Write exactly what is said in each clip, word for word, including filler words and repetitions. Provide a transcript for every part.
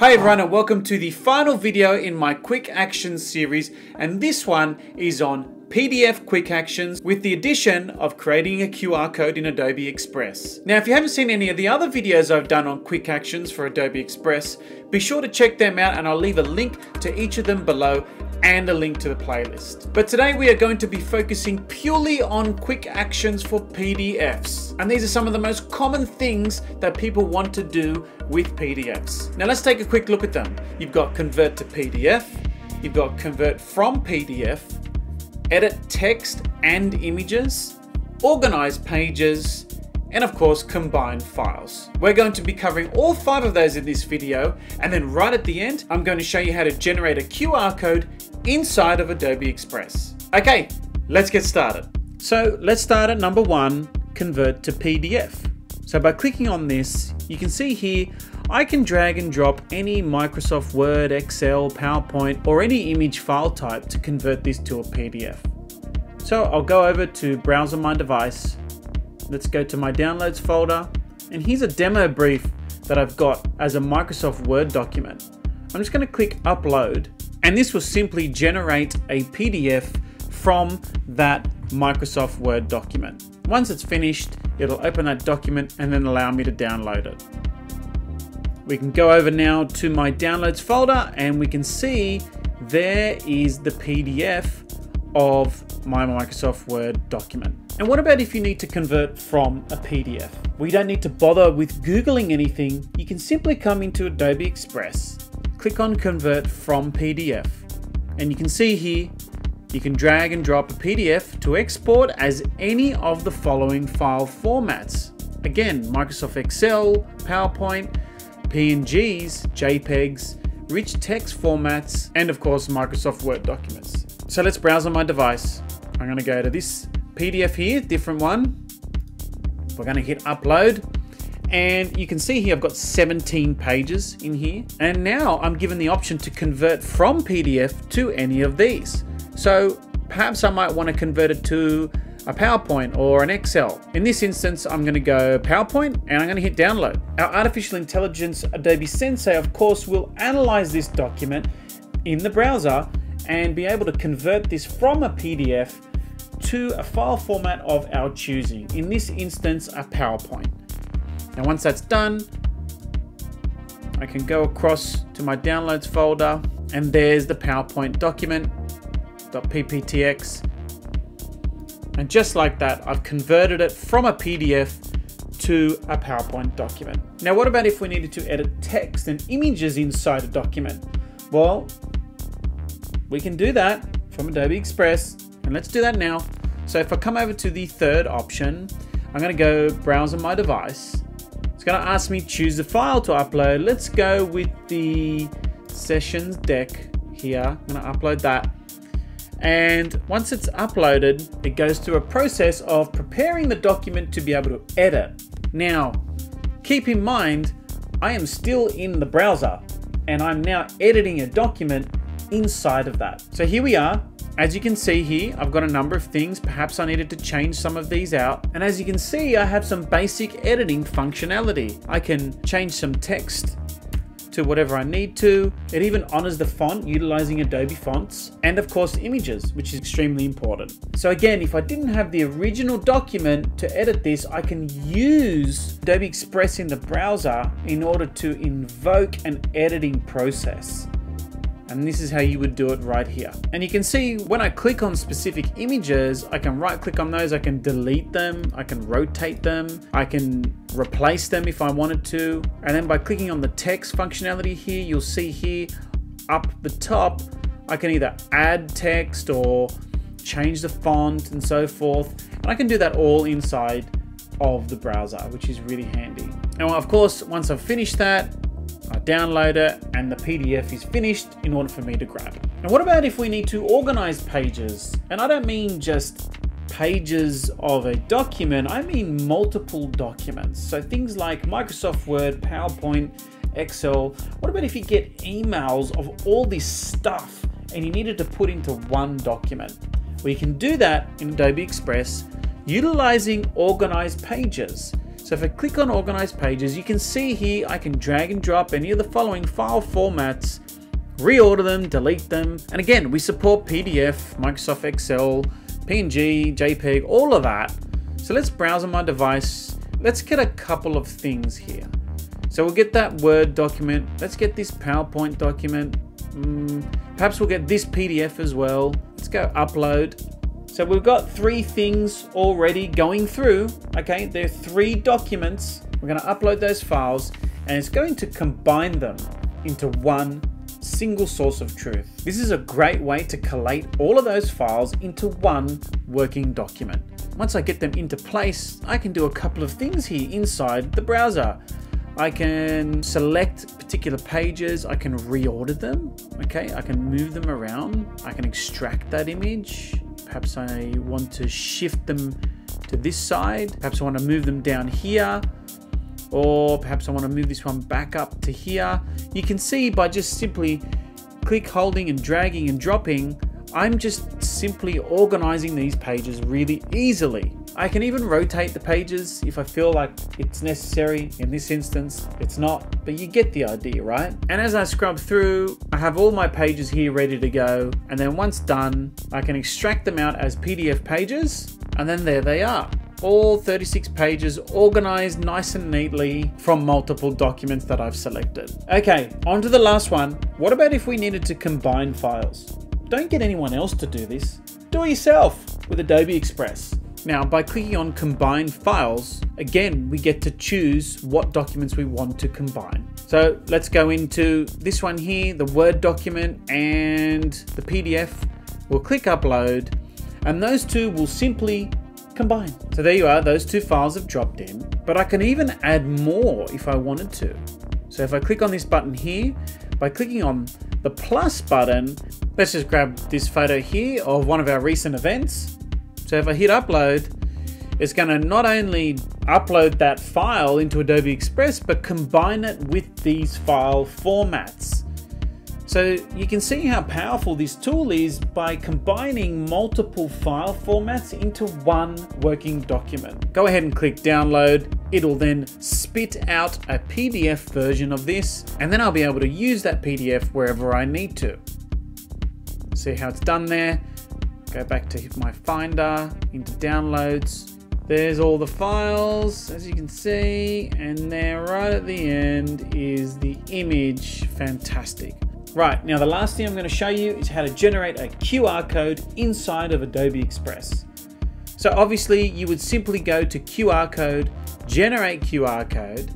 Hi everyone and welcome to the final video in my Quick Actions series, and this one is on P D F Quick Actions with the addition of creating a Q R code in Adobe Express. Now if you haven't seen any of the other videos I've done on Quick Actions for Adobe Express, be sure to check them out and I'll leave a link to each of them below and a link to the playlist. But today we are going to be focusing purely on Quick Actions for P D Fs. And these are some of the most common things that people want to do with P D Fs. Now let's take a quick look at them. You've got convert to P D F, you've got convert from P D F, edit text and images, organize pages, and of course combine files. We're going to be covering all five of those in this video, and then right at the end I'm going to show you how to generate a Q R code inside of Adobe Express. Okay, let's get started. So let's start at number one, convert to P D F. So by clicking on this, you can see here, I can drag and drop any Microsoft Word, Excel, PowerPoint, or any image file type to convert this to a P D F. So I'll go over to browse on my device. Let's go to my downloads folder. And here's a demo brief that I've got as a Microsoft Word document. I'm just gonna click upload, and this will simply generate a P D F from that Microsoft Word document. Once it's finished, it'll open that document and then allow me to download it. We can go over now to my downloads folder and we can see there is the P D F of my Microsoft Word document. And what about if you need to convert from a P D F? We don't need to bother with Googling anything. You can simply come into Adobe Express, click on convert from P D F, and you can see here, you can drag and drop a P D F to export as any of the following file formats. Again, Microsoft Excel, PowerPoint, P N Gs, JPEGs, rich text formats, and of course, Microsoft Word documents. So let's browse on my device. I'm gonna go to this P D F here, different one. We're gonna hit upload. And you can see here, I've got seventeen pages in here. And now I'm given the option to convert from P D F to any of these. So perhaps I might want to convert it to a PowerPoint or an Excel. In this instance, I'm going to go PowerPoint and I'm going to hit download. Our artificial intelligence Adobe Sensei, of course, will analyze this document in the browser and be able to convert this from a P D F to a file format of our choosing. In this instance, a PowerPoint. Now, once that's done, I can go across to my downloads folder and there's the PowerPoint document. .pptx, and just like that, I've converted it from a P D F to a PowerPoint document. Now, what about if we needed to edit text and images inside a document? Well, we can do that from Adobe Express, and let's do that now. So if I come over to the third option, I'm gonna go browse on my device. It's gonna ask me choose the file to upload. Let's go with the sessions deck here. I'm gonna upload that. And once it's uploaded, it goes through a process of preparing the document to be able to edit. Now, keep in mind, I am still in the browser and I'm now editing a document inside of that. So here we are. As you can see here, I've got a number of things. Perhaps I needed to change some of these out. And as you can see, I have some basic editing functionality. I can change some text to whatever I need to. It even honors the font utilizing Adobe fonts, and of course images, which is extremely important. So again, if I didn't have the original document to edit this, I can use Adobe Express in the browser in order to invoke an editing process. And this is how you would do it right here. And you can see when I click on specific images, I can right click on those, I can delete them, I can rotate them, I can replace them if I wanted to. And then by clicking on the text functionality here, you'll see here up the top, I can either add text or change the font and so forth. And I can do that all inside of the browser, which is really handy. Now, of course, once I've finished that, I download it and the P D F is finished in order for me to grab it. Now, what about if we need to organize pages? And I don't mean just pages of a document, I mean multiple documents. So things like Microsoft Word, PowerPoint, Excel. What about if you get emails of all this stuff and you needed to put into one document? Well, you can do that in Adobe Express utilizing organized pages. So if I click on Organize Pages, you can see here I can drag and drop any of the following file formats, reorder them, delete them. And again, we support P D F, Microsoft Excel, P N G, JPEG, all of that. So let's browse on my device. Let's get a couple of things here. So we'll get that Word document. Let's get this PowerPoint document. Mm, perhaps we'll get this P D F as well. Let's go upload. So we've got three things already going through. Okay, there are three documents. We're going to upload those files and it's going to combine them into one single source of truth. This is a great way to collate all of those files into one working document. Once I get them into place, I can do a couple of things here inside the browser. I can select particular pages, I can reorder them, okay? I can move them around, I can extract that image. Perhaps I want to shift them to this side, perhaps I want to move them down here, or perhaps I want to move this one back up to here. You can see by just simply click holding and dragging and dropping, I'm just simply organizing these pages really easily. I can even rotate the pages if I feel like it's necessary. In this instance, it's not, but you get the idea, right? And as I scrub through, I have all my pages here ready to go. And then once done, I can extract them out as P D F pages. And then there they are. All thirty-six pages organized nice and neatly from multiple documents that I've selected. Okay, on to the last one. What about if we needed to combine files? Don't get anyone else to do this. Do it yourself with Adobe Express. Now, by clicking on Combine Files, again, we get to choose what documents we want to combine. So let's go into this one here, the Word document and the P D F. We'll click Upload, and those two will simply combine. So there you are, those two files have dropped in, but I can even add more if I wanted to. So if I click on this button here, by clicking on the plus button, let's just grab this photo here of one of our recent events. So if I hit upload, it's gonna not only upload that file into Adobe Express, but combine it with these file formats. So you can see how powerful this tool is by combining multiple file formats into one working document. Go ahead and click download. It'll then spit out a P D F version of this, and then I'll be able to use that P D F wherever I need to. See how it's done there? Go back to my Finder, into Downloads. There's all the files, as you can see, and there right at the end is the image. Fantastic. Right, now the last thing I'm going to show you is how to generate a Q R code inside of Adobe Express. So obviously you would simply go to Q R code, generate Q R code,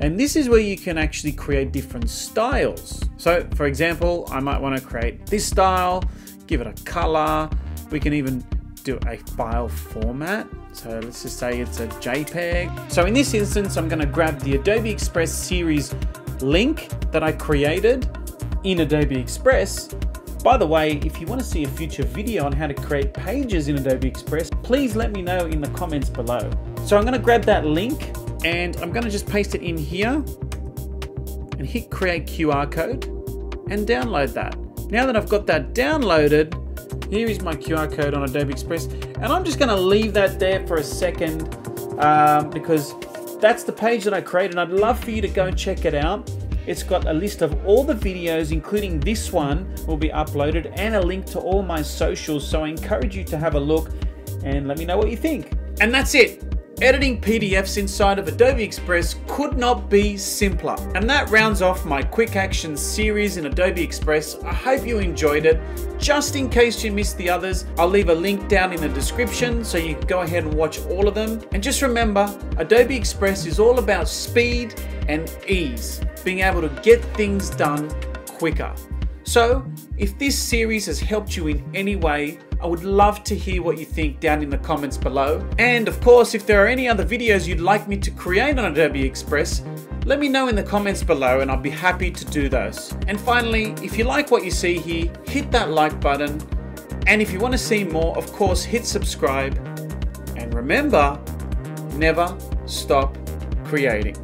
and this is where you can actually create different styles. So for example, I might want to create this style, give it a color. We can even do a file format. So let's just say it's a JPEG. So in this instance, I'm going to grab the Adobe Express series link that I created in Adobe Express. By the way, if you want to see a future video on how to create pages in Adobe Express, please let me know in the comments below. So I'm going to grab that link and I'm going to just paste it in here and hit create Q R code and download that. Now that I've got that downloaded, here is my Q R code on Adobe Express, and I'm just going to leave that there for a second um, because that's the page that I created, and I'd love for you to go and check it out. It's got a list of all the videos, including this one, will be uploaded, and a link to all my socials. So I encourage you to have a look and let me know what you think. And that's it. Editing P D Fs inside of Adobe Express could not be simpler. And that rounds off my Quick Actions series in Adobe Express. I hope you enjoyed it. Just in case you missed the others, I'll leave a link down in the description so you can go ahead and watch all of them. And just remember, Adobe Express is all about speed and ease, being able to get things done quicker. So if this series has helped you in any way, I would love to hear what you think down in the comments below. And of course, if there are any other videos you'd like me to create on Adobe Express, let me know in the comments below and I'll be happy to do those. And finally, if you like what you see here, hit that like button. And if you want to see more, of course, hit subscribe. And remember, never stop creating.